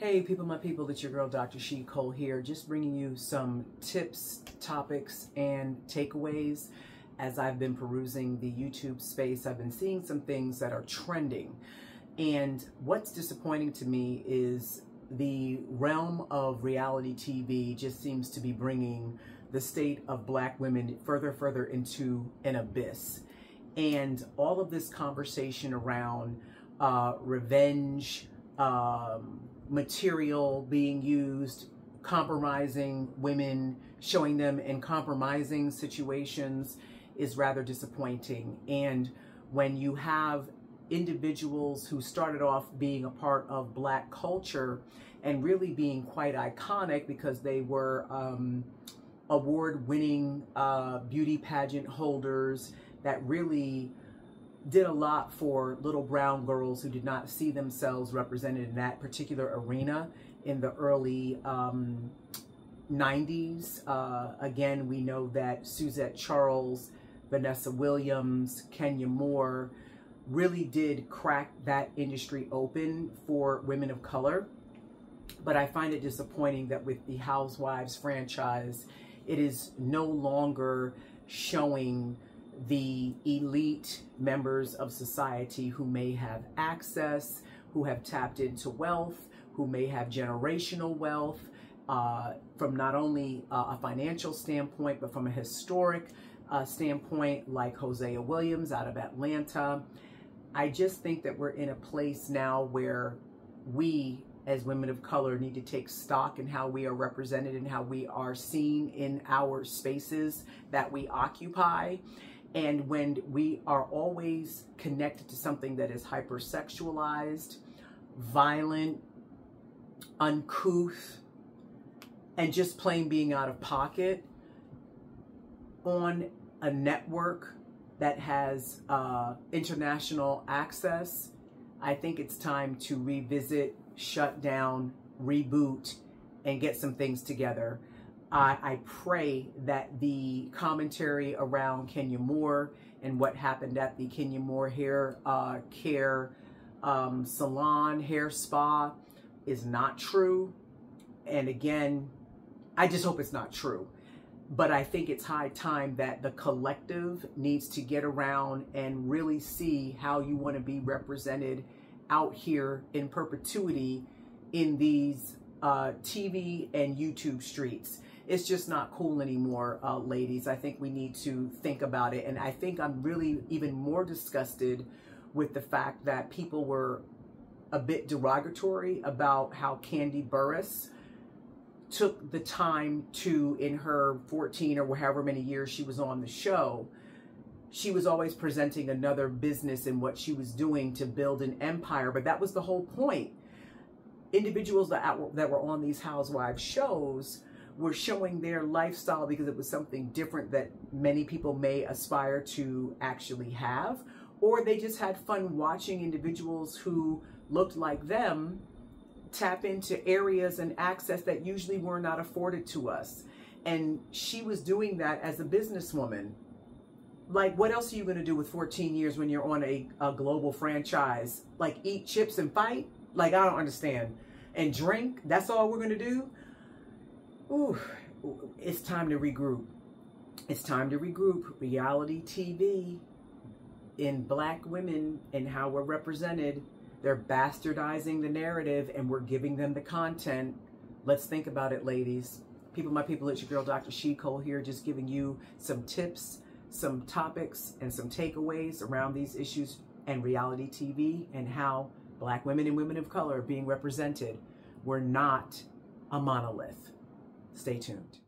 Hey people, my people, it's your girl Dr. She Cole here, just bringing you some tips, topics, and takeaways. As I've been perusing the YouTube space, I've been seeing some things that are trending. And what's disappointing to me is the realm of reality TV just seems to be bringing the state of black women further into an abyss. And all of this conversation around revenge, material being used, compromising women, showing them in compromising situations is rather disappointing. And when you have individuals who started off being a part of black culture and really being quite iconic because they were award-winning beauty pageant holders that really did a lot for little brown girls who did not see themselves represented in that particular arena in the early 90s. Again, we know that Suzette Charles, Vanessa Williams, Kenya Moore really did crack that industry open for women of color. But I find it disappointing that with the Housewives franchise, it is no longer showing the elite members of society who may have access, who have tapped into wealth, who may have generational wealth from not only a financial standpoint, but from a historic standpoint, like Hosea Williams out of Atlanta. I just think that we're in a place now where we as women of color need to take stock in how we are represented and how we are seen in our spaces that we occupy. And when we are always connected to something that is hypersexualized, violent, uncouth, and just plain being out of pocket on a network that has international access, I think it's time to revisit, shut down, reboot, and get some things together. I pray that the commentary around Kenya Moore and what happened at the Kenya Moore hair care salon, hair spa is not true. And again, I just hope it's not true. But I think it's high time that the collective needs to get around and really see how you want to be represented out here in perpetuity in these TV and YouTube streets. It's just not cool anymore, ladies. I think we need to think about it. And I think I'm really even more disgusted with the fact that people were a bit derogatory about how Candy Burris took the time to, in her 14 or however many years she was on the show, she was always presenting another business and what she was doing to build an empire. But that was the whole point. Individuals that were on these Housewives shows were showing their lifestyle because it was something different that many people may aspire to actually have, or they just had fun watching individuals who looked like them tap into areas and access that usually were not afforded to us. And she was doing that as a businesswoman. Like, what else are you going to do with 14 years when you're on a global franchise? Like, eat chips and fight? Like, I don't understand. And drink? That's all we're going to do? Ooh, it's time to regroup. It's time to regroup. Reality TV in black women and how we're represented. They're bastardizing the narrative and we're giving them the content. Let's think about it, ladies. People, my people, it's your girl, Dr. She Cole here, just giving you some tips, some topics, and some takeaways around these issues and reality TV and how black women and women of color are being represented. We're not a monolith. Stay tuned.